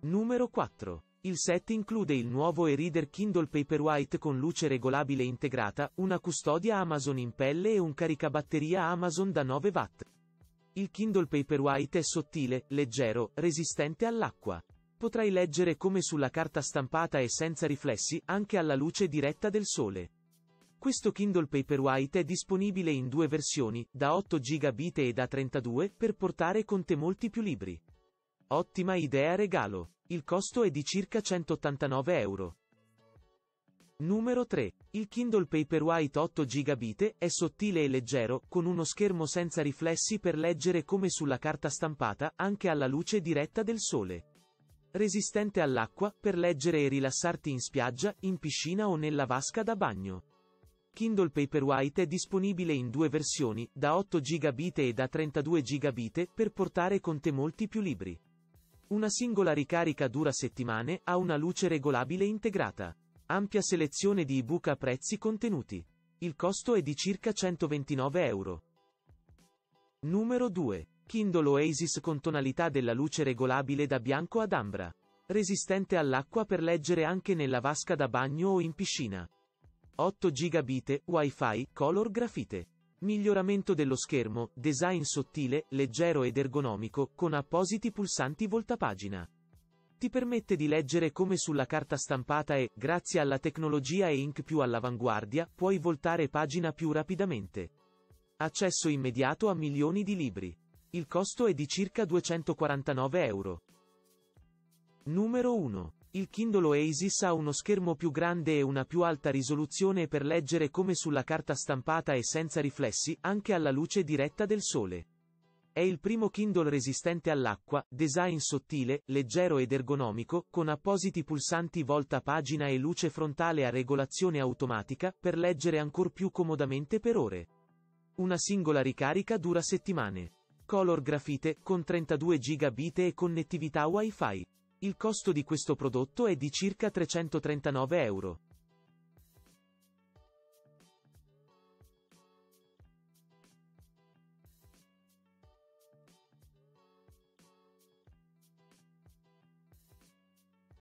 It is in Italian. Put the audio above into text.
Numero 4. Il set include il nuovo e-reader Kindle Paperwhite con luce regolabile integrata, una custodia Amazon in pelle e un caricabatteria Amazon da 9 watt. Il Kindle Paperwhite è sottile, leggero, resistente all'acqua. Potrai leggere come sulla carta stampata e senza riflessi, anche alla luce diretta del sole. Questo Kindle Paperwhite è disponibile in due versioni, da 8 GB e da 32, per portare con te molti più libri. Ottima idea regalo. Il costo è di circa 189 euro. Numero 3. Il Kindle Paperwhite 8 GB è sottile e leggero, con uno schermo senza riflessi per leggere come sulla carta stampata, anche alla luce diretta del sole. Resistente all'acqua, per leggere e rilassarti in spiaggia, in piscina o nella vasca da bagno. Kindle Paperwhite è disponibile in due versioni, da 8 GB e da 32 GB, per portare con te molti più libri. Una singola ricarica dura settimane, ha una luce regolabile integrata. Ampia selezione di ebook a prezzi contenuti. Il costo è di circa 129 euro. Numero 2. Kindle Oasis con tonalità della luce regolabile da bianco ad ambra. Resistente all'acqua per leggere anche nella vasca da bagno o in piscina. 8 GB, Wi-Fi, color grafite. Miglioramento dello schermo, design sottile, leggero ed ergonomico, con appositi pulsanti voltapagina. Ti permette di leggere come sulla carta stampata e, grazie alla tecnologia e ink più all'avanguardia, puoi voltare pagina più rapidamente. Accesso immediato a milioni di libri. Il costo è di circa 249 euro. Numero 1. Il Kindle Oasis ha uno schermo più grande e una più alta risoluzione per leggere come sulla carta stampata e senza riflessi, anche alla luce diretta del sole. È il primo Kindle resistente all'acqua, design sottile, leggero ed ergonomico, con appositi pulsanti volta pagina e luce frontale a regolazione automatica, per leggere ancor più comodamente per ore. Una singola ricarica dura settimane. Color grafite, con 32 GB e connettività Wi-Fi. Il costo di questo prodotto è di circa 339 euro.